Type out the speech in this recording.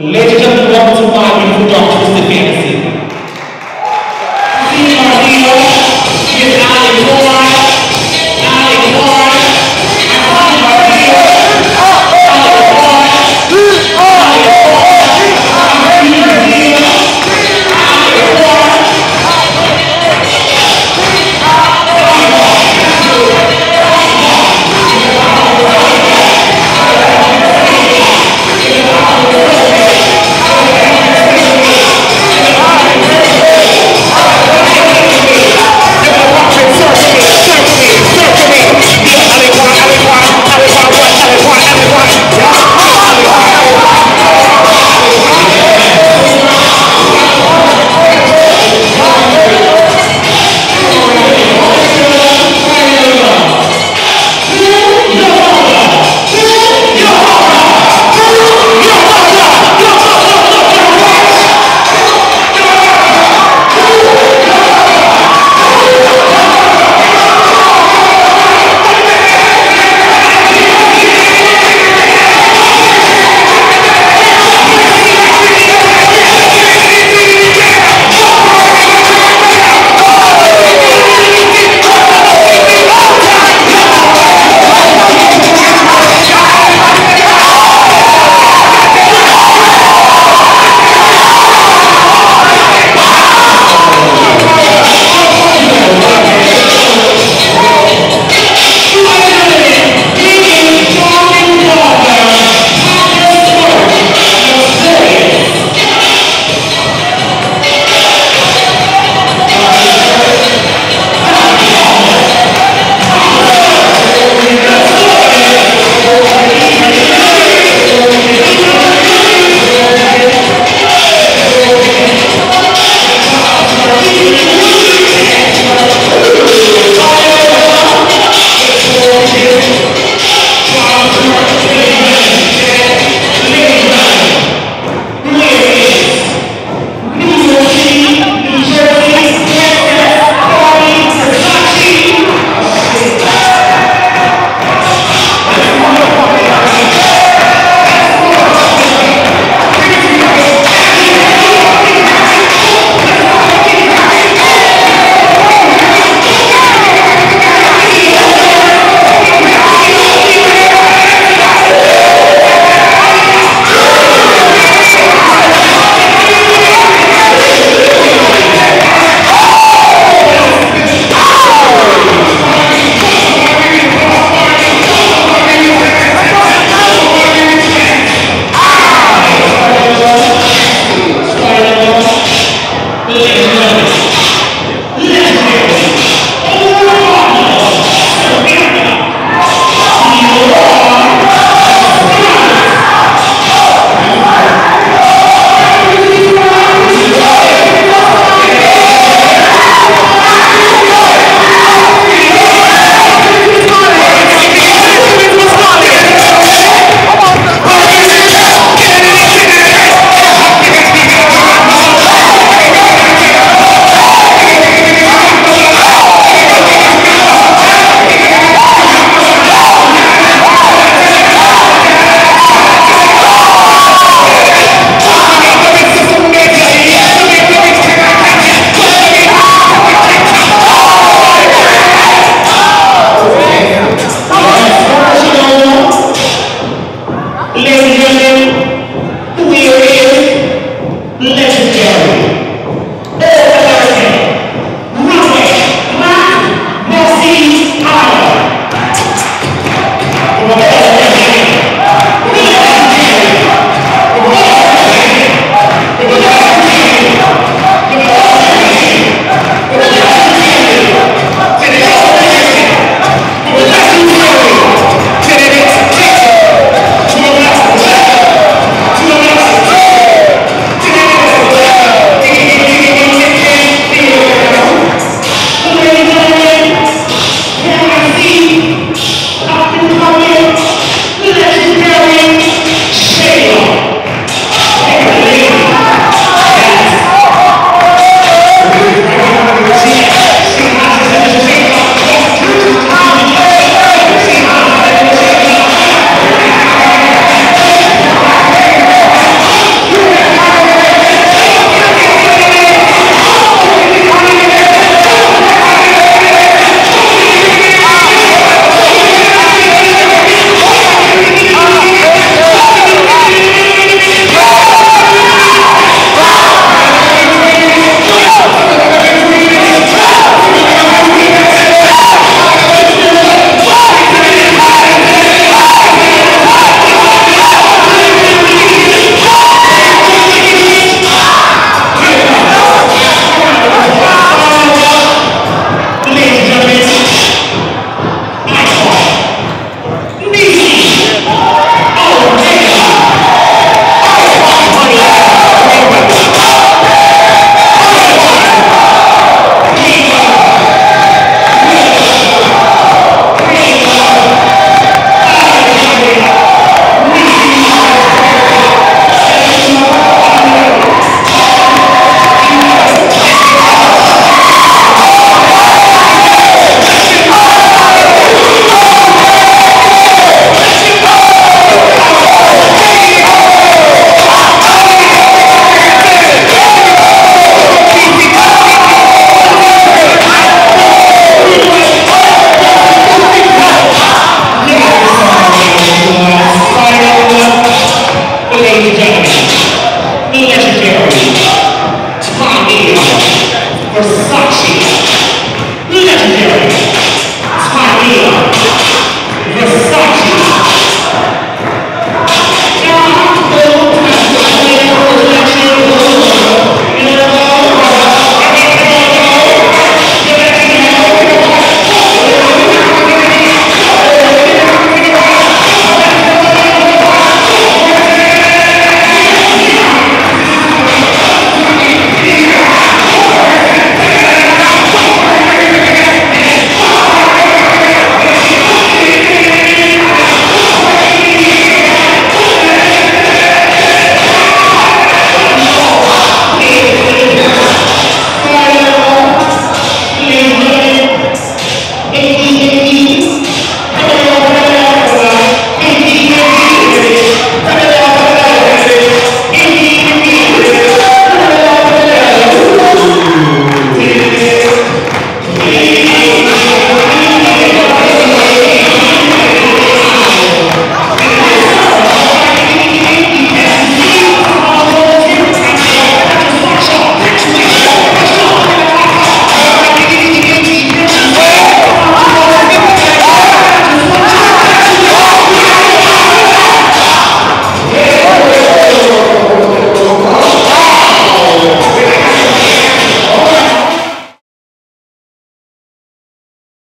Later the words of God will put off his dependency. Thank you. legendary, Tommy Versace, legendary.